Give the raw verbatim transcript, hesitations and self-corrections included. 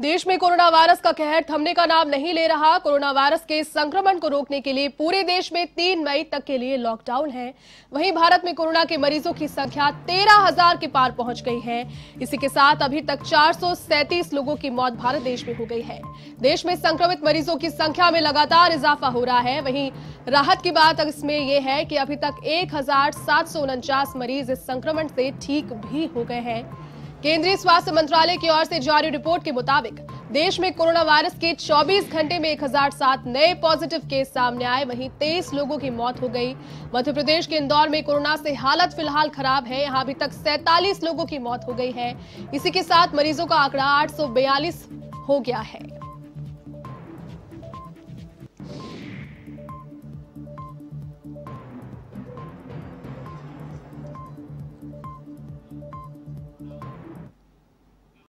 देश में corona virus का कहर थमने का नाम नहीं ले रहा। कोरोना वायरस के संक्रमण को रोकने के लिए पूरे देश में तीन मई तक के लिए लॉकडाउन है। वहीं भारत में कोरोना के मरीजों की संख्या तेरह हजार के पार पहुंच गई है। इसी के साथ अभी तक चार सौ सैंतीस लोगों की मौत भारत देश में हो गई है। देश में संक्रमित मरीजों की संख्या में लगातार इजाफा हो रहा है। वहीं राहत की बात इसमें यह है कि अभी तक एक हजार सात सौ उनचास मरीज इस संक्रमण से ठीक भी हो गए हैं। केंद्रीय स्वास्थ्य मंत्रालय की ओर से जारी रिपोर्ट के मुताबिक देश में कोरोना वायरस के चौबीस घंटे में एक हजार सात नए पॉजिटिव केस सामने आए। वहीं तेईस लोगों की मौत हो गई। मध्य प्रदेश के इंदौर में कोरोना से हालत फिलहाल खराब है। यहां अभी तक सैंतालीस लोगों की मौत हो गई है। इसी के साथ मरीजों का आंकड़ा आठ सौ बयालीस हो गया है।